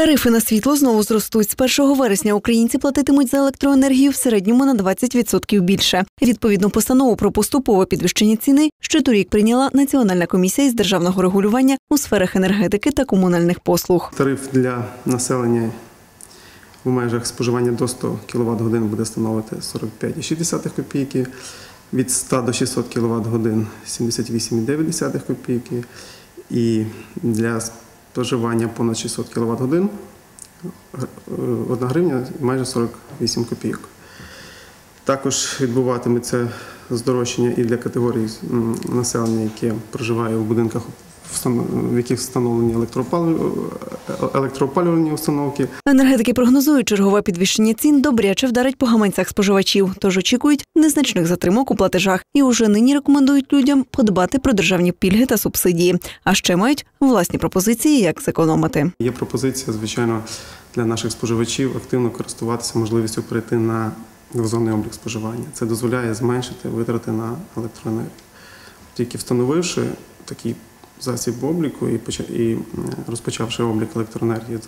Тарифи на світло знову зростуть. З 1 вересня українці платитимуть за електроенергію в середньому на 20% більше. Відповідну постанову про поступове підвищення ціни ще торік прийняла Національна комісія із державного регулювання у сферах енергетики та комунальних послуг. Тариф для населення в межах споживання до 100 кВт-годин буде становити 45,6 копійки, від 100 до 600 кВт-годин 78,9 копійки, і для споживання понад 600 кВт-годин 1 гривня майже 48 копійок. Також відбуватиметься здорожчання і для категорій населення, яке проживає в будинках, в яких встановлені електроопалювальні установки. Енергетики прогнозують, чергове підвищення цін добряче вдарить по гаманцях споживачів, тож очікують незначних затримок у платежах. І уже нині рекомендують людям подбати про державні пільги та субсидії. А ще мають власні пропозиції, як зекономити. Є пропозиція, звичайно, для наших споживачів активно користуватися можливістю перейти на двозонний облік споживання. Це дозволяє зменшити витрати на електроенергію. Тільки встановивши такий засіб обліку і розпочавши облік електроенергії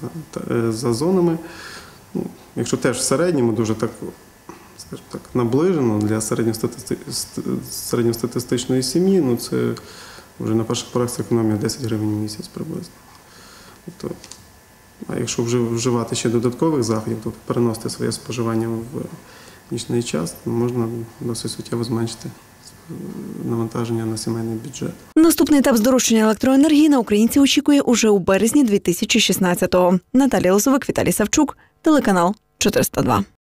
за зонами, якщо теж в середньому дуже так, скажімо так, наближено для середньостатистичної сім'ї, це вже на перших порах економія 10 гривень в місяць приблизно. Тобто, а якщо вживати ще додаткових заходів, тобто переносити своє споживання в нічний час, можна досить суттєво зменшити навантаження на сімейний бюджет. Наступний етап здорожчання електроенергії на українців очікує уже у березні 2016-го. Наталія Лозовик, Віталій Савчук, телеканал 402.